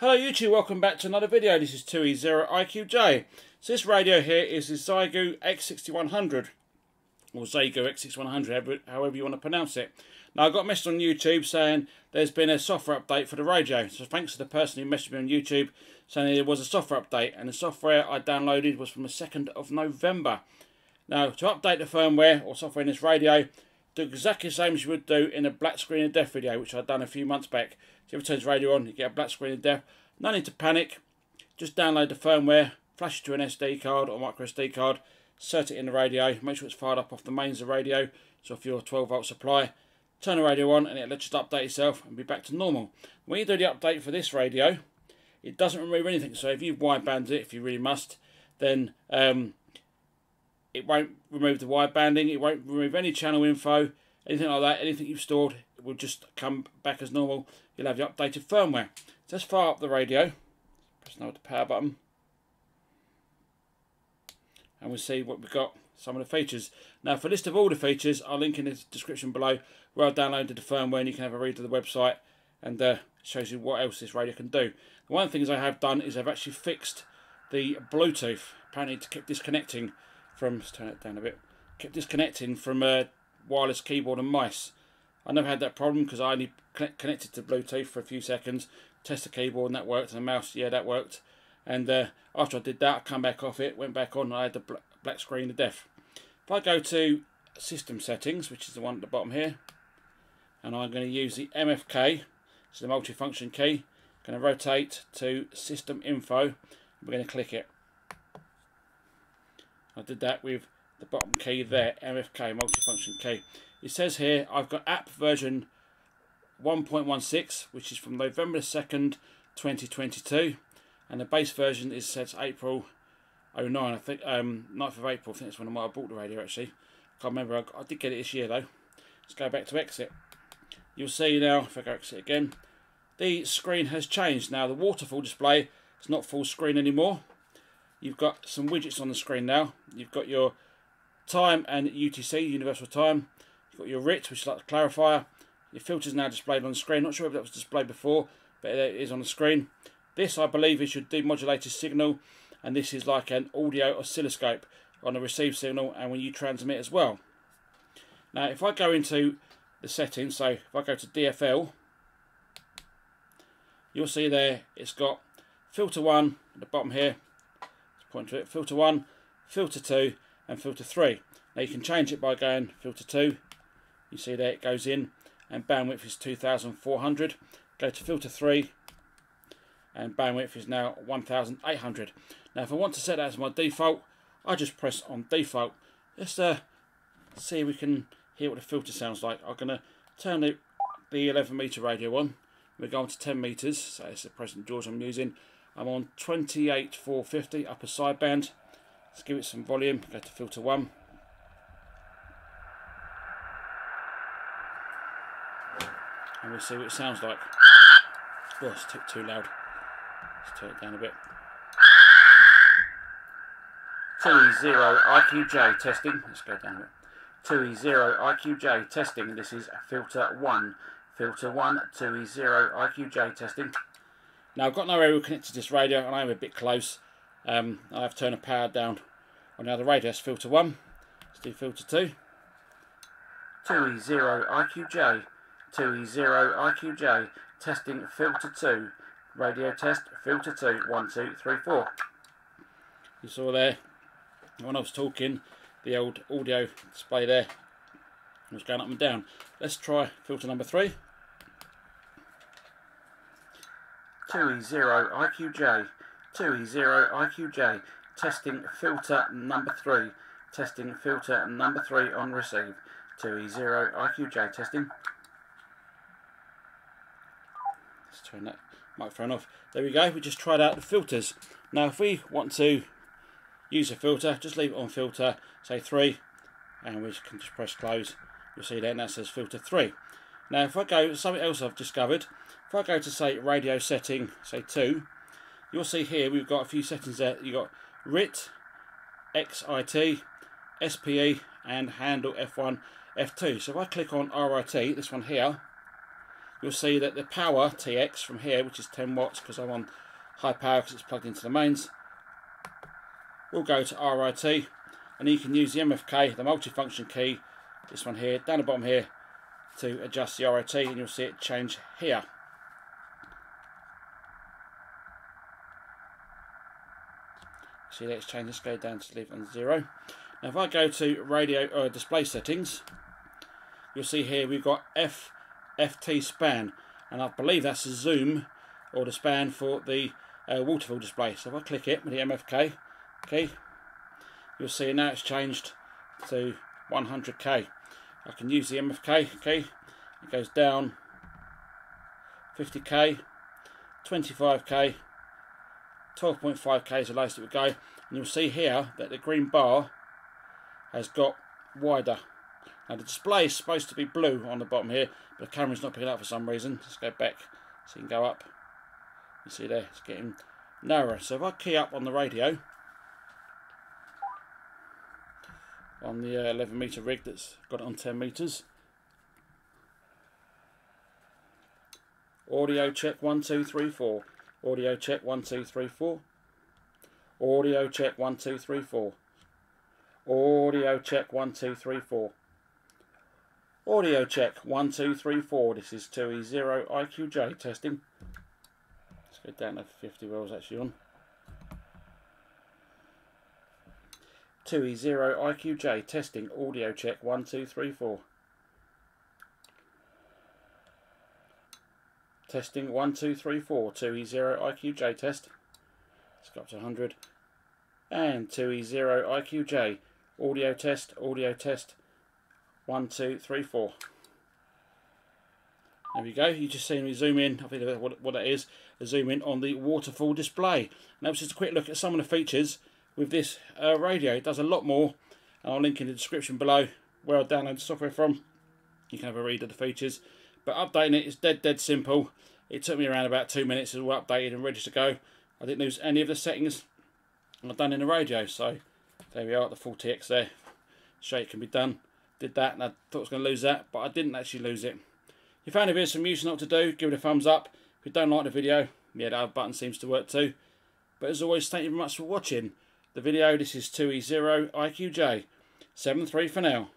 Hello YouTube, welcome back to another video. This is 2E0IQJ. So this radio here is the Xiegu X6100, or Xiegu X6100, however you want to pronounce it. Now I got a message on YouTube saying there's been a software update for the radio. So thanks to the person who messaged me on YouTube saying there was a software update, and the software I downloaded was from the 2nd of November. Now to update the firmware or software in this radio, do exactly the same as you would do in a black screen of death video, which I'd done a few months back. So if you turn the radio on, you get a black screen of death. No need to panic. Just download the firmware, flash it to an SD card or micro SD card, insert it in the radio, make sure it's fired up off the mains of the radio, so off your 12 volt supply. Turn the radio on and it'll just update itself and be back to normal. When you do the update for this radio, it doesn't remove anything. So if you've widebanded it, if you really must, then it won't remove the widebanding, it won't remove any channel info, anything like that. Anything you've stored will just come back as normal. You'll have your updated firmware. So let's fire up the radio. Press now with the power button, and we'll see what we've got, some of the features. Now for a list of all the features, I'll link in the description below where I downloaded the firmware, and you can have a read of the website, and shows you what else this radio can do. The one of the things I have done is I've actually fixed the Bluetooth. Apparently it kept disconnecting from, let's turn it down a bit, kept disconnecting from wireless keyboard and mice. I never had that problem because I only connected to Bluetooth for a few seconds, test the keyboard and that worked, and the mouse, yeah, that worked. And after I did that, I come back off it, went back on, and I had the black screen of death. If I go to system settings, which is the one at the bottom here, and I'm going to use the MFK, so the multifunction key, I'm going to rotate to system info, and we're going to click it. I did that with the bottom key there, MFK, multifunction key. It says here I've got app version 1.16, which is from November 2nd, 2022, and the base version is set to April 09, I think, 9th of April, I think that's when I might have bought the radio actually. I can't remember, I did get it this year though. Let's go back to exit. You'll see now, if I go exit again, the screen has changed. Now the waterfall display is not full screen anymore. You've got some widgets on the screen now. You've got your time and UTC, universal time. You've got your RIT, which is like the clarifier. Your filter's now displayed on the screen. Not sure if that was displayed before, but it is on the screen. This, I believe, is your demodulated signal, and this is like an audio oscilloscope on a receive signal and when you transmit as well. Now, if I go into the settings, so if I go to DFL, you'll see there it's got filter 1 at the bottom here. Point to it, filter 1, filter 2 and filter 3. Now you can change it by going filter 2, you see there it goes in, and bandwidth is 2400. Go to filter 3 and bandwidth is now 1800. Now if I want to set that as my default, I just press on default. Let's see if we can hear what the filter sounds like. I'm going to turn the 11 meter radio on. We're going to 10 meters, so it's the present George I'm using. I'm on 28450 upper sideband. Let's give it some volume. Go to filter 1. And we'll see what it sounds like. Oh, it's too loud. Let's turn it down a bit. T0IQJ testing. Let's go down a bit. T0IQJ testing. This is filter 1. Filter 1, T0IQJ testing. Now I've got no aerial connected to this radio and I'm a bit close. I have to turn the power down on the other radio. That's filter 1. Let's do filter 2. 2E0IQJ. 2E0IQJ. Testing filter 2. Radio test filter 2. 1, 2, 3, 4. You saw there, when I was talking, the old audio display there was going up and down. Let's try filter number 3. 2E0IQJ, 2E0IQJ, testing filter number 3, testing filter number 3 on receive. 2E0IQJ testing. Let's turn that microphone off. There we go, we just tried out the filters. Now if we want to use a filter, just leave it on filter, say 3, and we can just press close. You'll see there, and that says filter 3. Now if I go, something else I've discovered, if I go to say radio setting, say 2, you'll see here we've got a few settings there. You've got RIT, XIT, SPE and handle F1, F2. So if I click on RIT, this one here, you'll see that the power TX from here, which is 10 watts because I'm on high power because it's plugged into the mains, will go to RIT, and you can use the MFK, the multifunction key, this one here, down the bottom here, to adjust the RIT, and you'll see it change here. See, let's change this, go down to leave on 0. Now if I go to radio or display settings, you'll see here we've got FT span, and I believe that's the zoom or the span for the waterfall display. So if I click it with the MFK key, you'll see now it's changed to 100K. I can use the MFK key, it goes down 50K, 25K, 12.5K is the lowest it would go, and you'll see here that the green bar has got wider. Now the display is supposed to be blue on the bottom here, but the camera's not picking up for some reason. Let's go back so you can go up. You see there, it's getting narrower. So if I key up on the radio, on the 11 meter rig that's got it on 10 meters. Audio check 1, 2, 3, 4. Audio check 1, 2, 3, 4. Audio check 1, 2, 3, 4. Audio check 1, 2, 3, 4. Audio check 1, 2, 3, 4. This is 2E0IQJ testing. Let's go down to 50 wheels actually on. 2E0IQJ testing audio check 1, 2, 3, 4. Testing 1, 2, 3, 4. 2E0IQJ test. It's got to 100. And 2E0IQJ audio test. Audio test. 1, 2, 3, 4. There we go. You just seen me zoom in. I think that's what that is. A zoom in on the waterfall display. Now it's just a quick look at some of the features with this radio. It does a lot more. And I'll link in the description below where I download the software from. You can have a read of the features. But updating it is dead simple. It took me around about 2 minutes. It was all updated and ready to go. I didn't lose any of the settings I've done in the radio. So there we are at the full TX there. Show it can be done. Did that and I thought I was going to lose that, but I didn't actually lose it. If you found the video some use and what to do, give it a thumbs up. If you don't like the video, yeah, that button seems to work too. But as always, thank you very much for watching the video. This is 2E0IQJ 73 for now.